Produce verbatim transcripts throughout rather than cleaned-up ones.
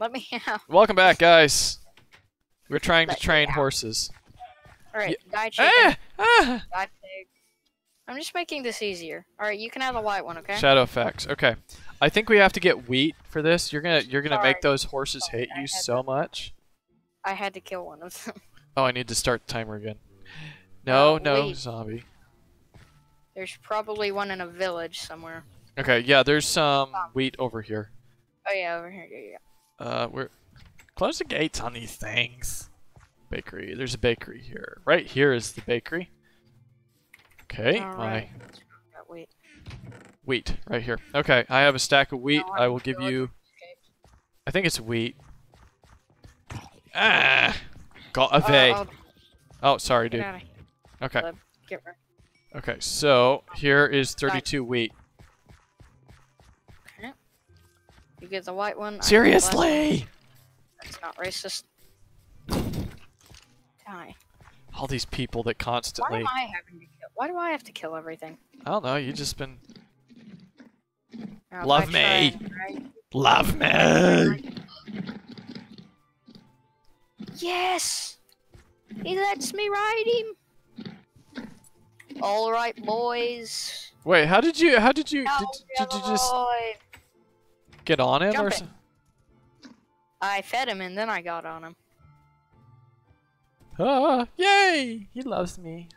Let me out. Welcome back, guys. We're trying Let to train horses. Alright, yeah. Guy chicken. Ah! Ah! Guy pig. I'm just making this easier. Alright, you can have the white one, okay? Shadow effects. Okay. I think we have to get wheat for this. You're gonna you're gonna Sorry. make those horses Sorry, hate I you so to, much. I had to kill one of them. Oh, I need to start the timer again. No, uh, no, wheat. Zombie. There's probably one in a village somewhere. Okay, yeah, there's some um, wheat over here. Oh yeah, over here, yeah, yeah. Uh, we're close the gates on these things. Bakery. There's a bakery here. Right here is the bakery. Okay, all right. my got wheat. Wheat, right here. Okay, I have a stack of wheat. No, I, I will give you... Okay. I think it's wheat. Ah! Got a vay. Oh, oh, sorry, dude. Okay. Get right. Okay, so here is thirty-two wheat. You get the white one. Seriously! That's not racist. Die. All these people that constantly... Why am I having to kill? Why do I have to kill everything? I don't know, you just been... Oh, Love me! Trying, right? Love me! Yes! He lets me ride him! Alright, boys. Wait, how did you... How did you... Did, did you just... Get on him Jump or something? I fed him and then I got on him. Ah, yay! He loves me.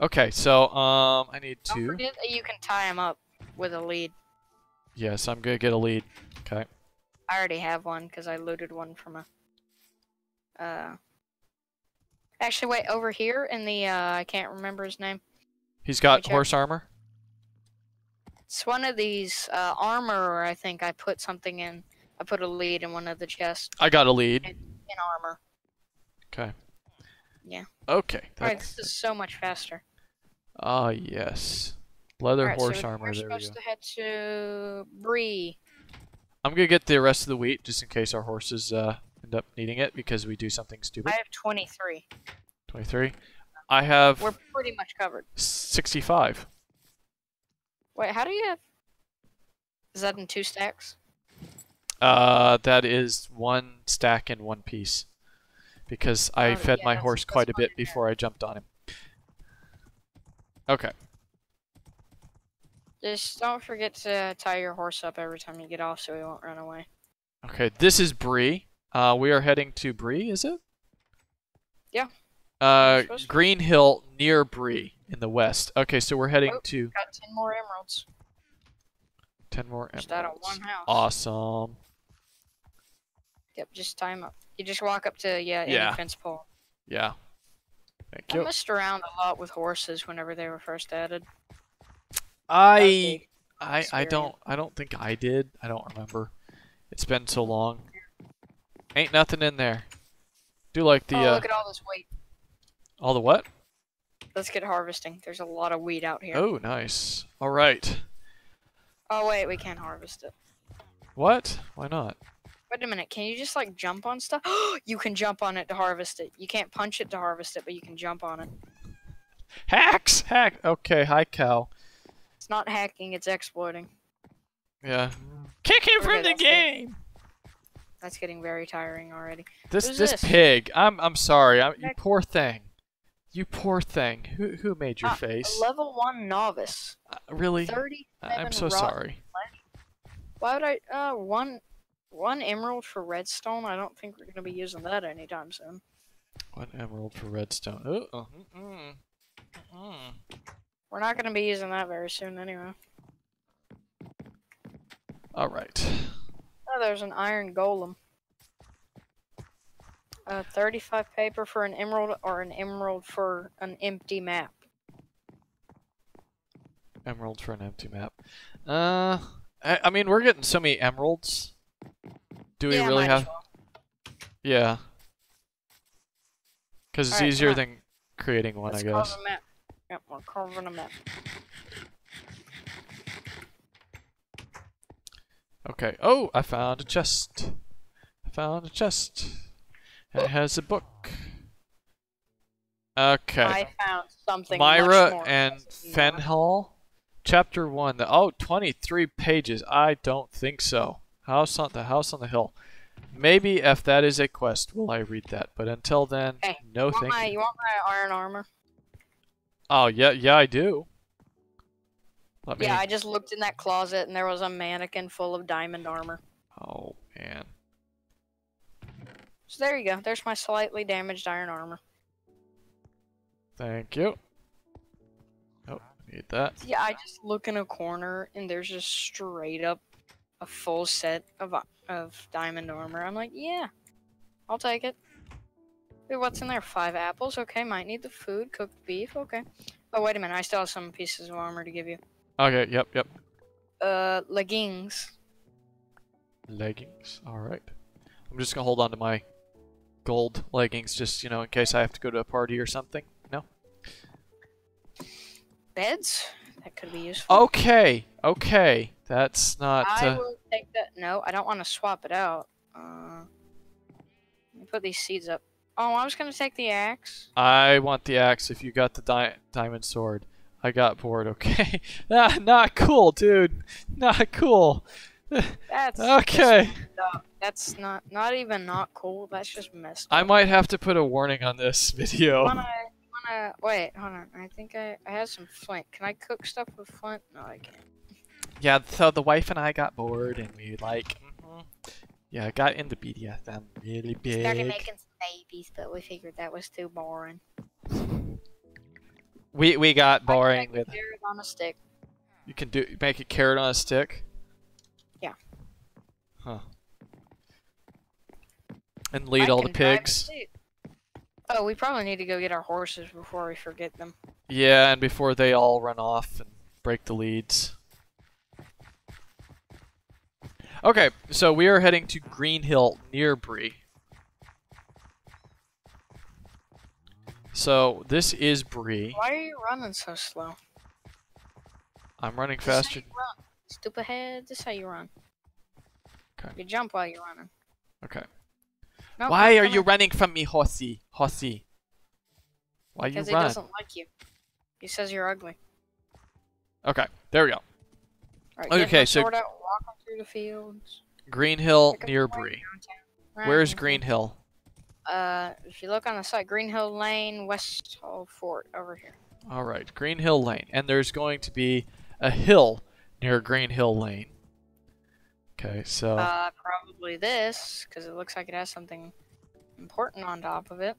Okay, so, um, I need to... Don't forget that you can tie him up with a lead. Yes, I'm gonna get a lead. Okay. I already have one because I looted one from a... Uh... Actually, wait, over here in the, uh, I can't remember his name. He's got horse armor? It's one of these, uh, armor, I think I put something in. I put a lead in one of the chests. I got a lead. In, in armor. Okay. Yeah. Okay. Alright, this is so much faster. Ah, uh, yes. Leather right, horse so armor, we're there we go. We're supposed to head to Bree. I'm gonna get the rest of the wheat, just in case our horses, uh, end up needing it, because we do something stupid. I have twenty-three. twenty-three? I have... We're pretty much covered. sixty-five. Wait, how do you have... Is that in two stacks? Uh, that is one stack in one piece. Because I oh, fed yeah, my horse quite a bit before I jumped on him. Okay. Just don't forget to tie your horse up every time you get off so he won't run away. Okay, this is Bree. Uh, we are heading to Bree, is it? Yeah. Uh, Green Hill near Bree in the west. Okay, so we're heading oh, to... Got ten more emeralds. Ten more emeralds. Just out of one house. Awesome. Yep, just tie him up. You just walk up to yeah, yeah. any fence pole. Yeah. Thank you. I messed around a lot with horses whenever they were first added. I, I, I don't, I don't think I did. I don't remember. It's been so long. Ain't nothing in there. Do like the. Oh, look uh, at all this weight. All the what? Let's get harvesting. There's a lot of wheat out here. Oh, nice. All right. Oh, wait. We can't harvest it. What? Why not? Wait a minute. Can you just, like, jump on stuff? You can jump on it to harvest it. You can't punch it to harvest it, but you can jump on it. Hacks! Hack! Okay, hi, cow. It's not hacking. It's exploiting. Yeah. Kick him okay, from the game! Good. That's getting very tiring already. This Who's this, this pig. I'm I'm sorry. I'm, you poor thing. You poor thing. Who who made your ah, face? A level one novice. Uh, really? thirty-seven I'm so sorry. Flesh. Why would I? Uh, one one emerald for redstone. I don't think we're gonna be using that anytime soon. One emerald for redstone. Ooh, uh, mm-mm. Mm-mm. We're not gonna be using that very soon anyway. All right. Oh, there's an iron golem. Uh, thirty-five paper for an emerald, or an emerald for an empty map. Emerald for an empty map. Uh, I, I mean, we're getting so many emeralds. Do we yeah, really have? Well. Yeah. Because it's right, easier than creating one, Let's I guess. Carve a map. Yep, we're carving a map. Okay. Oh, I found a chest. I found a chest. And it has a book. Okay. I found something. Myra much more and Fenhal, chapter one. The, oh, twenty-three pages. I don't think so. House on the house on the hill. Maybe if that is a quest, will I read that? But until then, hey, no thank you. You want my iron armor? Oh, yeah, yeah, I do. Let me... Yeah, I just looked in that closet and there was a mannequin full of diamond armor. Oh, man. So there you go. There's my slightly damaged iron armor. Thank you. Oh, need that. Yeah, I just look in a corner and there's just straight up a full set of of diamond armor. I'm like, yeah, I'll take it. Wait, what's in there? Five apples? Okay, might need the food. Cooked beef? Okay. Oh, wait a minute. I still have some pieces of armor to give you. Okay, yep, yep. Uh, leggings. Leggings. All right. I'm just going to hold on to my gold leggings just, you know, in case I have to go to a party or something. No? Beds? That could be useful. Okay. Okay. That's not... I uh... will take that. No, I don't want to swap it out. Uh, let me put these seeds up. Oh, I was going to take the axe. I want the axe if you got the di diamond sword. I got bored, okay? Nah, not cool, dude. Not cool. That's... okay. That's, that's not not even not cool. That's just messed up. I might have to put a warning on this video. Wanna, wanna, wait, hold on. I think I, I have some flint. Can I cook stuff with flint? No, I can't. Yeah, so the wife and I got bored, and we, like... Mm-hmm. Yeah, got into B D S M really big. Started making some babies, but we figured that was too boring. We we got boring. I can make with a carrot on a stick. You can do make a carrot on a stick. Yeah. Huh. And lead I all the pigs. Oh, we probably need to go get our horses before we forget them. Yeah, and before they all run off and break the leads. Okay, so we are heading to Green Hill near Bree. So this is Bree. Why are you running so slow? I'm running this faster. How you run. Stupid head, this is how you run. Okay. You jump while you're running. Okay. Nope, why are you running from me, horsey? Horsey. Why you run? Because he doesn't like you. He says you're ugly. Okay, there we go. All right, okay, so... the fields. Green Hill near Bree. Right. Where's Green Hill? Uh, if you look on the side, Green Hill Lane, West Hall Fort, over here. Alright, Green Hill Lane. And there's going to be a hill near Green Hill Lane. Okay, so... Uh, probably this, because it looks like it has something important on top of it.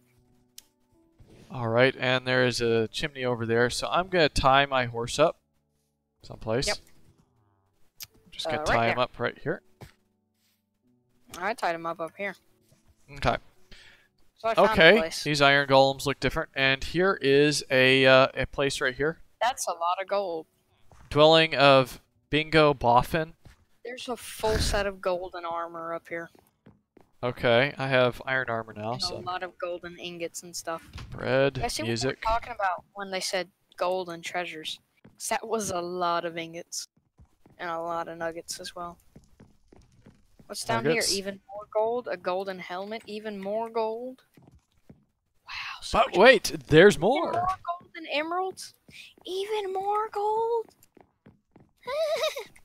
Alright, and there is a chimney over there, so I'm going to tie my horse up someplace. Yep. Just gonna uh, right tie there. him up right here. I tied him up up here. Okay. So I found okay. A place. These iron golems look different, and here is a uh, a place right here. That's a lot of gold. Dwelling of Bingo Boffin. There's a full set of golden armor up here. Okay, I have iron armor now. And so a lot of golden ingots and stuff. Bread. I see music. What they were talking about when they said gold and treasures. That was a lot of ingots. And a lot of nuggets as well. What's down nuggets. here? Even more gold? A golden helmet? Even more gold? Wow. So but wait, gold. there's more! Even more gold and emeralds? Even more gold?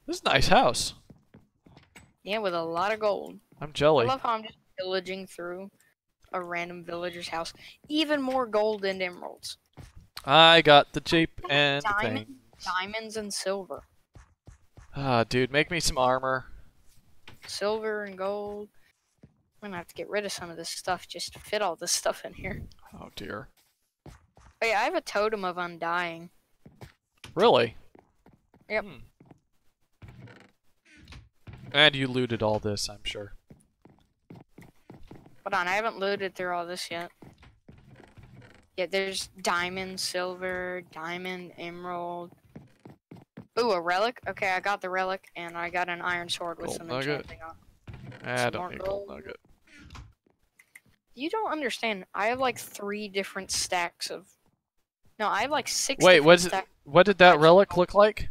This is a nice house. Yeah, with a lot of gold. I'm jelly. I love how I'm just pillaging through a random villager's house. Even more gold and emeralds. I got the cheap and Diamond, the diamonds and silver. Ah, uh, dude, make me some armor. Silver and gold. I'm gonna have to get rid of some of this stuff just to fit all this stuff in here. Oh, dear. Oh, yeah, I have a totem of undying. Really? Yep. Hmm. And you looted all this, I'm sure. Hold on, I haven't looted through all this yet. Yeah, there's diamond, silver, diamond, emerald... Ooh, a relic? Okay, I got the relic, and I got an iron sword with gold some enchanting on it. I don't need gold nugget. You don't understand. I have like three different stacks of... No, I have like six Wait, what, is it, what did that relic look like?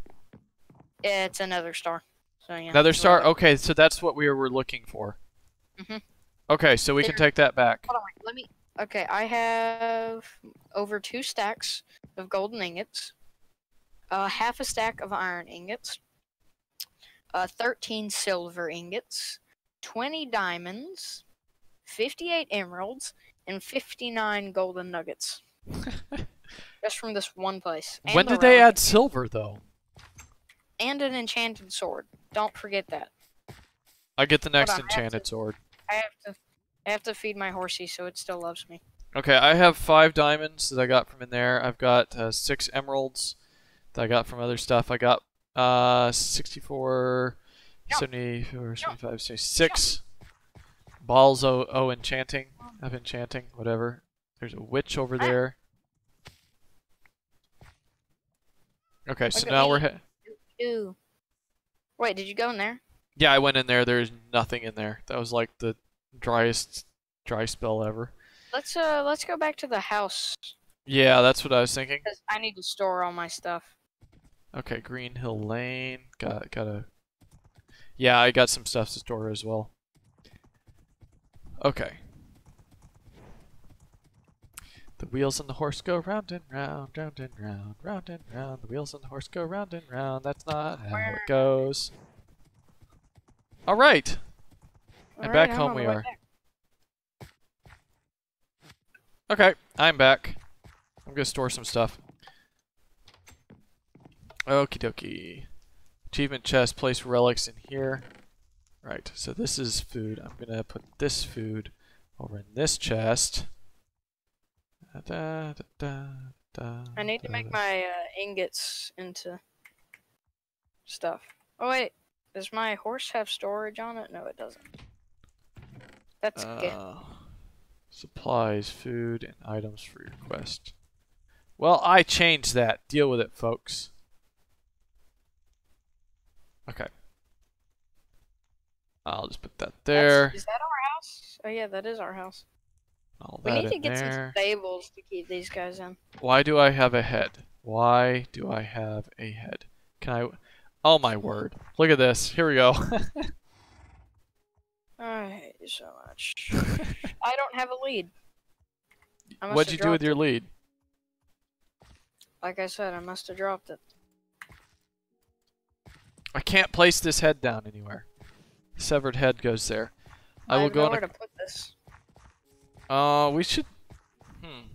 It's another star. So, yeah, another star? Relic. Okay, so that's what we were looking for. Mm-hmm. Okay, so we there, can take that back. Hold on, wait, let me... Okay, I have over two stacks of golden ingots. Uh, half a stack of iron ingots, uh, thirteen silver ingots, twenty diamonds, fifty-eight emeralds, and fifty-nine golden nuggets. Just from this one place. And when the did relic. They add silver, though? And an enchanted sword. Don't forget that. I get the next on, enchanted I to, sword. I have to I have to feed my horsey so it still loves me. Okay, I have five diamonds that I got from in there. I've got uh, six emeralds that I got from other stuff. I got uh, sixty-four, no. seventy-four, no. seventy-five, seventy-six. No. Balls oh, oh enchanting. Of enchanting, whatever. There's a witch over ah. there. Okay, Look so now me. we're... Ha Ooh. Wait, did you go in there? Yeah, I went in there. There's nothing in there. That was like the driest dry spell ever. Let's uh, let's go back to the house. Yeah, that's what I was thinking. Because I need to store all my stuff. Okay, Green Hill Lane. Got got a. Yeah, I got some stuff to store as well. Okay. The wheels on the horse go round and round, round and round, round and round. The wheels on the horse go round and round. That's not how it goes. All right. All and right, back home we are. Back. Okay, I'm back. I'm gonna store some stuff. Okie dokie. Achievement chest, place relics in here. Right, so this is food. I'm gonna put this food over in this chest. Da, da, da, da, I need da, to make da. my uh, ingots into stuff. Oh wait, does my horse have storage on it? No, it doesn't. That's uh, good. Supplies, food, and items for your quest. Well, I changed that. Deal with it, folks. Okay. I'll just put that there. That's, is that our house? Oh yeah, that is our house. All we that need to get there. some stables to keep these guys in. Why do I have a head? Why do I have a head? Can I... Oh my word. Look at this. Here we go. I hate you so much. I don't have a lead. What'd you do with your lead? Like I said, I must have dropped it. I can't place this head down anywhere. The severed head goes there. I, I will have go. Nowhere to put this. Uh, we should. Hmm.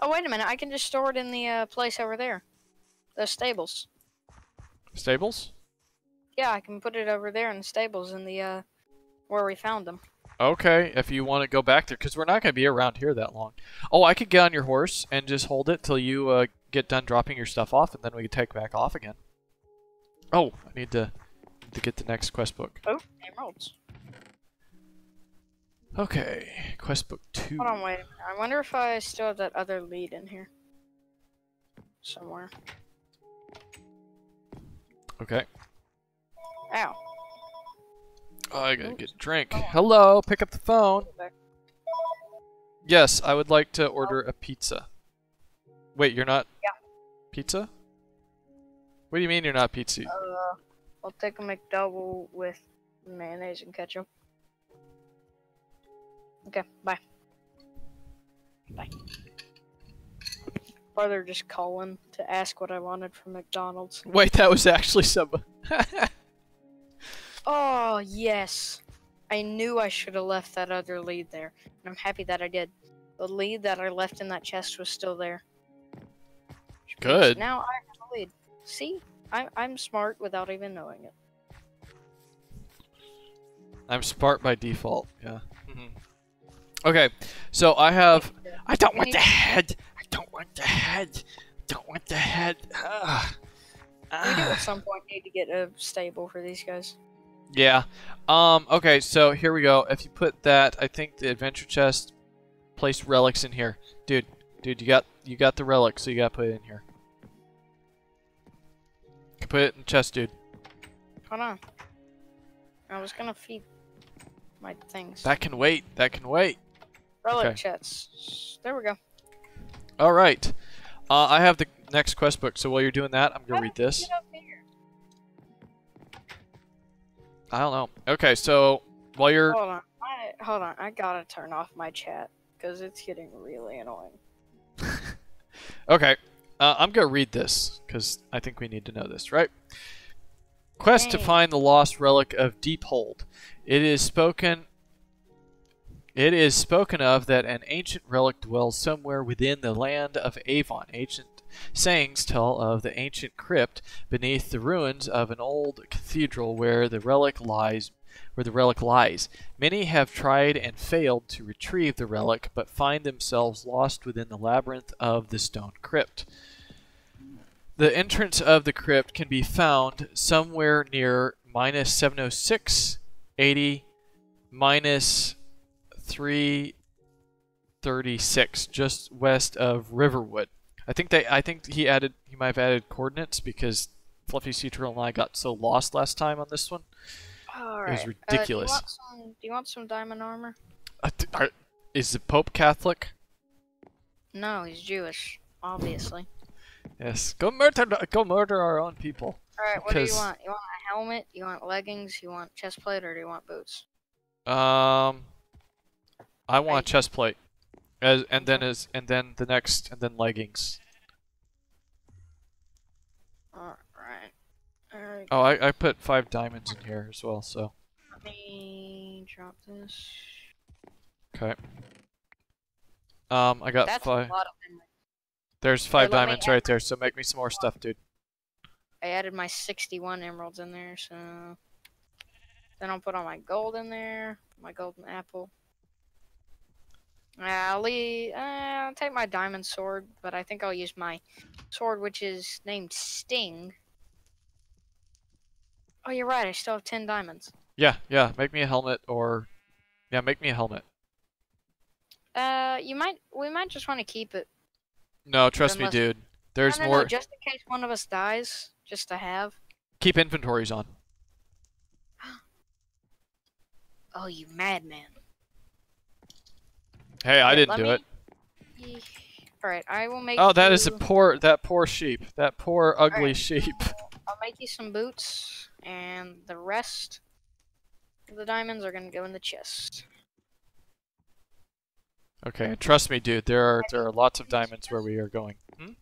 Oh wait a minute! I can just store it in the uh, place over there, the stables. Stables? Yeah, I can put it over there in the stables in the. Uh, Where we found them. Okay, if you want to go back there, because we're not going to be around here that long. Oh, I could get on your horse and just hold it till you uh, get done dropping your stuff off, and then we can take back off again. Oh, I need to, need to get the next quest book. Oh, emeralds. Okay, quest book two. Hold on, wait a minute. I wonder if I still have that other lead in here. Somewhere. Okay. Ow. Oh, I gotta get a drink. Hello, pick up the phone. Yes, I would like to order a pizza. Wait, you're not? Yeah. Pizza? What do you mean you're not pizza? Uh, I'll take a McDouble with mayonnaise and ketchup. Okay, bye. Bye. Brother just calling to ask what I wanted from McDonald's. Wait, that was actually some... Oh, yes. I knew I should have left that other lead there. And I'm happy that I did. The lead that I left in that chest was still there. Good. Now I have a lead. See? I'm, I'm smart without even knowing it. I'm smart by default, yeah. Mm-hmm. Okay, so I have... I don't want the head! I don't want the head! I don't want the head! Ugh. We do at some point need to get a stable for these guys. Yeah. Um, okay, so here we go. If you put that, I think the adventure chest, place relics in here. Dude, dude, you got you got the relic, so you gotta put it in here. Put it in the chest, dude. Hold on. I was gonna feed my things. That can wait. That can wait. Relic okay. chests. There we go. All right. Uh, I have the next quest book, so while you're doing that, I'm gonna How read did this. You get up here? I don't know. Okay, so while you're... Hold on. I, hold on. I gotta turn off my chat, because it's getting really annoying. Okay. Uh, I'm gonna read this, because I think we need to know this, right? Quest Dang. to find the lost relic of Deephold. It is spoken It is spoken of that an ancient relic dwells somewhere within the land of Avon. Ancient sayings tell of the ancient crypt beneath the ruins of an old cathedral where the relic lies where the relic lies. Many have tried and failed to retrieve the relic, but find themselves lost within the labyrinth of the stone crypt. The entrance of the crypt can be found somewhere near minus seven oh six, eighty, minus three thirty-six, just west of Riverwood. I think they I think he added he might have added coordinates because Fluffy Sea Turtle and I got so lost last time on this one. All right. It was ridiculous. Uh, do, you want some, do you want some diamond armor? Uh, are, is the Pope Catholic? No, he's Jewish, obviously. Yes, go murder go murder our own people. All right, what do you want? You want a helmet? You want leggings? You want chest plate, or do you want boots? Um I want a chest plate, as and then as and then the next and then leggings. All right. All right. Oh, I I put five diamonds in here as well, so. Let me drop this. Okay. Um, I got That's five. A lot of them. There's five okay, diamonds right there, so make me some more stuff, dude. I added my sixty-one emeralds in there, so then I'll put all my gold in there, my golden apple. I'll, leave, uh, I'll take my diamond sword, but I think I'll use my sword, which is named Sting. Oh, you're right. I still have ten diamonds. Yeah, yeah. Make me a helmet, or yeah, make me a helmet. Uh, you might. We might just want to keep it. No, trust Unless... me, dude. There's no, no, more. No, just in case one of us dies, just to have. Keep inventories on. Oh, you madman! Hey, I didn't do it. Alright, I will make. Oh, that is a poor, that poor sheep. That poor, ugly sheep. I'll make you some boots, and the rest of the diamonds are going to go in the chest. Okay, trust me, dude. There are there are lots of diamonds where we are going. Hmm?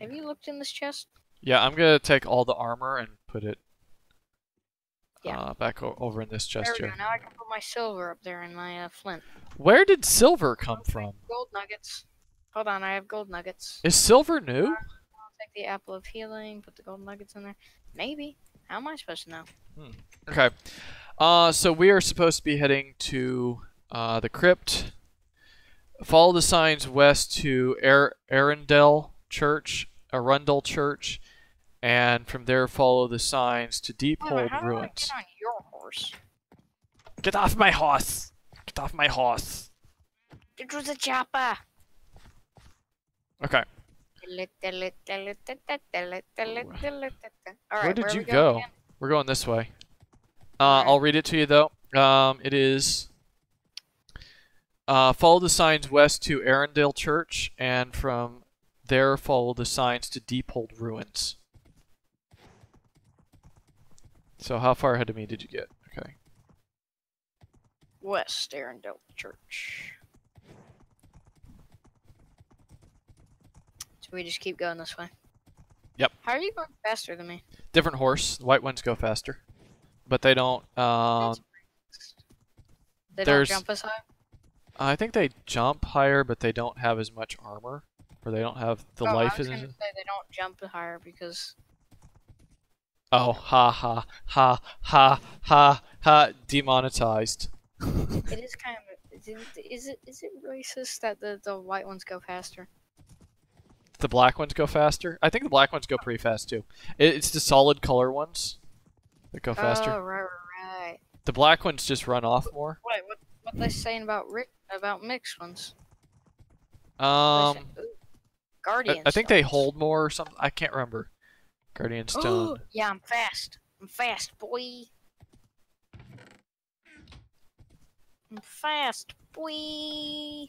Have you looked in this chest? Yeah, I'm going to take all the armor and put it Yeah. Uh, back o over in this chest there we here. Go. Now I can put my silver up there and my uh, flint. Where did silver come from? Gold nuggets. Hold on, I have gold nuggets. Is silver new? Uh, I'll take the apple of healing, put the gold nuggets in there. Maybe. How am I supposed to know? Hmm. Okay. Uh, so we are supposed to be heading to uh, the crypt. Follow the signs west to Ar Arundel Church, Arundel Church. And from there, follow the signs to Deephold Ruins. How do I get on your horse? Get off my horse! Get off my horse! It was a chopper! Okay. Where did you go? We're going this way. Uh, I'll read it to you, though. Um, it is... Uh, follow the signs west to Arundel Church, and from there, follow the signs to Deephold Ruins. So how far ahead of me did you get? Okay. West Arundel Church. So we just keep going this way. Yep. How are you going faster than me? Different horse. The white ones go faster, but they don't. Um, they don't jump as high. I think they jump higher, but they don't have as much armor, or they don't have the oh, life as. I was gonna say they don't jump higher because. Oh, ha ha ha ha ha ha! Demonetized. It is kind of. Is it, is it is it racist that the the white ones go faster? The black ones go faster. I think the black ones go pretty fast too. It, it's the solid color ones that go faster. Oh right, right. The black ones just run off more. Wait, what what are they saying about Rick about mixed ones? Um. Guardian. I, I think they hold more or something. I can't remember. Guardian Stone. Ooh, yeah, I'm fast. I'm fast, boy. I'm fast, boy.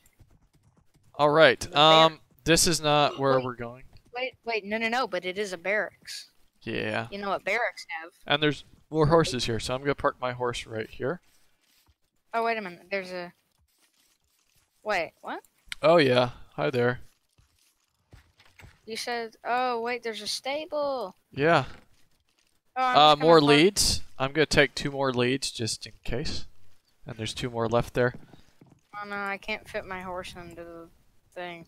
All right. Um, this is not where wait, we're going. Wait, wait, no, no, no. But it is a barracks. Yeah. You know what barracks have. And there's more horses here, so I'm gonna park my horse right here. Oh wait a minute. There's a. Wait, what? Oh yeah. Hi there. You said, oh, wait, there's a stable. Yeah. Oh, uh, more leads. I'm gonna take two more leads just in case. And there's two more left there. Oh no, I can't fit my horse into the thing.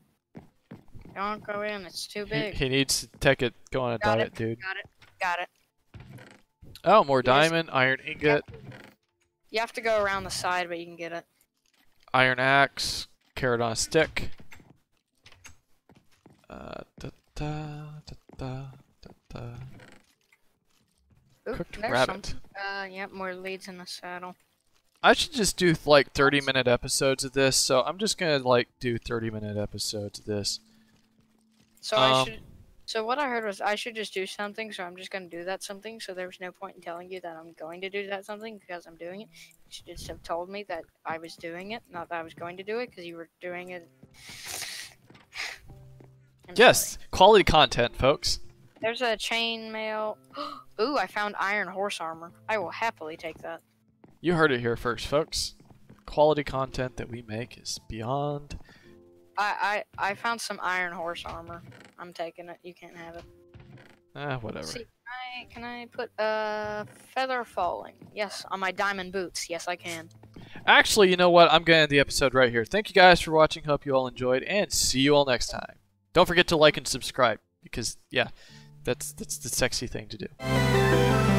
Don't go in, it's too big. He, he needs to take it, go on a got diet, it. dude. Got it, got it. Oh, more you diamond, just, iron ingot. You have, to, you have to go around the side, but you can get it. Iron axe, carrot on a stick. Uh, da da da da da da. Oop, cooked rabbit. Some, uh, yep, more leads in the saddle. I should just do like thirty minute episodes of this, so I'm just gonna like do thirty minute episodes of this. So um, I should. So what I heard was I should just do something, so I'm just gonna do that something. So there was no point in telling you that I'm going to do that something because I'm doing it. You should just have told me that I was doing it, not that I was going to do it, because you were doing it. I'm yes, sorry. Quality content, folks. There's a chainmail. Ooh, I found iron horse armor. I will happily take that. You heard it here first, folks. Quality content that we make is beyond. I I, I found some iron horse armor. I'm taking it. You can't have it. Ah, whatever. See, can I, can I put a uh, feather falling? Yes, on my diamond boots. Yes, I can. Actually, you know what? I'm gonna end the episode right here. Thank you guys for watching. Hope you all enjoyed, and see you all next time. Don't forget to like and subscribe because yeah, that's that's the sexy thing to do.